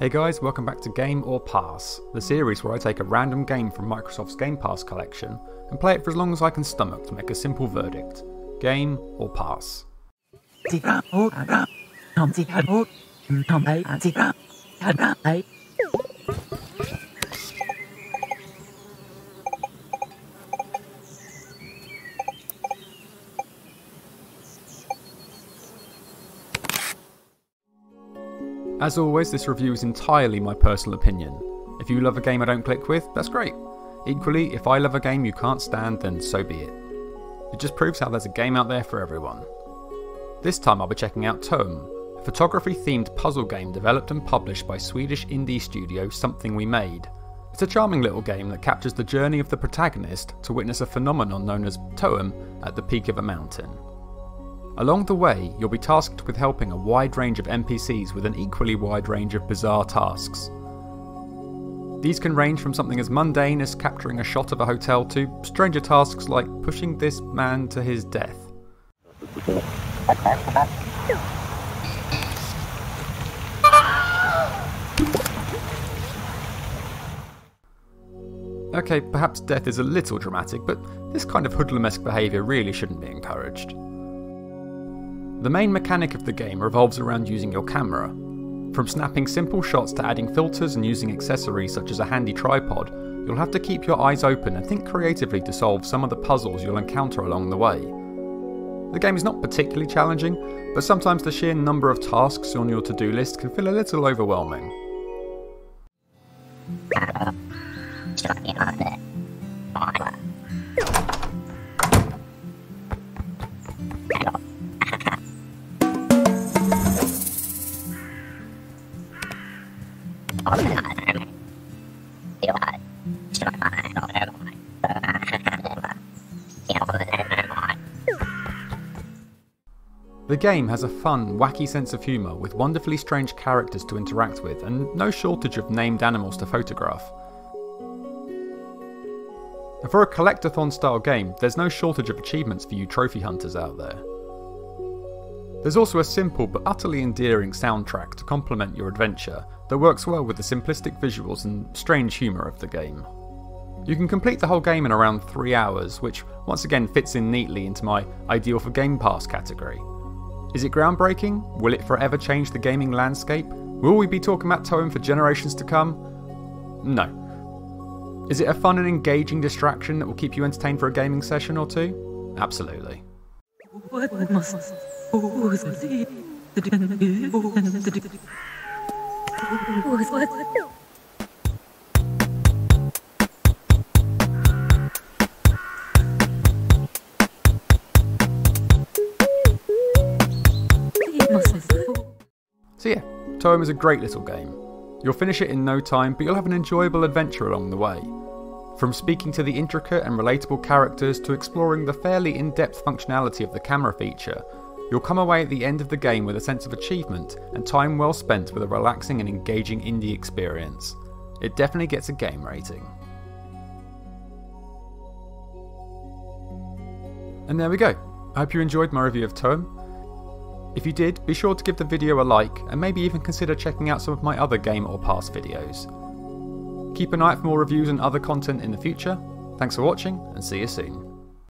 Hey guys, welcome back to Game or Pass, the series where I take a random game from Microsoft's Game Pass collection and play it for as long as I can stomach to make a simple verdict. Game or pass. As always, this review is entirely my personal opinion. If you love a game I don't click with, that's great. Equally, if I love a game you can't stand, then so be it. It just proves how there's a game out there for everyone. This time I'll be checking out Toem, a photography-themed puzzle game developed and published by Swedish indie studio Something We Made. It's a charming little game that captures the journey of the protagonist to witness a phenomenon known as Toem at the peak of a mountain. Along the way, you'll be tasked with helping a wide range of NPCs with an equally wide range of bizarre tasks. These can range from something as mundane as capturing a shot of a hotel to stranger tasks like pushing this man to his death. Okay, perhaps death is a little dramatic, but this kind of hoodlum-esque behaviour really shouldn't be encouraged. The main mechanic of the game revolves around using your camera. From snapping simple shots to adding filters and using accessories such as a handy tripod, you'll have to keep your eyes open and think creatively to solve some of the puzzles you'll encounter along the way. The game is not particularly challenging, but sometimes the sheer number of tasks on your to-do list can feel a little overwhelming. The game has a fun, wacky sense of humour with wonderfully strange characters to interact with and no shortage of named animals to photograph. And for a collectathon style game, there's no shortage of achievements for you trophy hunters out there. There's also a simple but utterly endearing soundtrack to complement your adventure that works well with the simplistic visuals and strange humour of the game. You can complete the whole game in around 3 hours, which once again fits in neatly into my ideal for Game Pass category. Is it groundbreaking? Will it forever change the gaming landscape? Will we be talking about Toem for generations to come? No. Is it a fun and engaging distraction that will keep you entertained for a gaming session or two? Absolutely. So yeah, Toem is a great little game. You'll finish it in no time, but you'll have an enjoyable adventure along the way. From speaking to the intricate and relatable characters to exploring the fairly in-depth functionality of the camera feature, you'll come away at the end of the game with a sense of achievement and time well spent with a relaxing and engaging indie experience. It definitely gets a game rating. And there we go. I hope you enjoyed my review of Toem. If you did, be sure to give the video a like and maybe even consider checking out some of my other Game or Pass videos. Keep an eye out for more reviews and other content in the future. Thanks for watching and see you soon.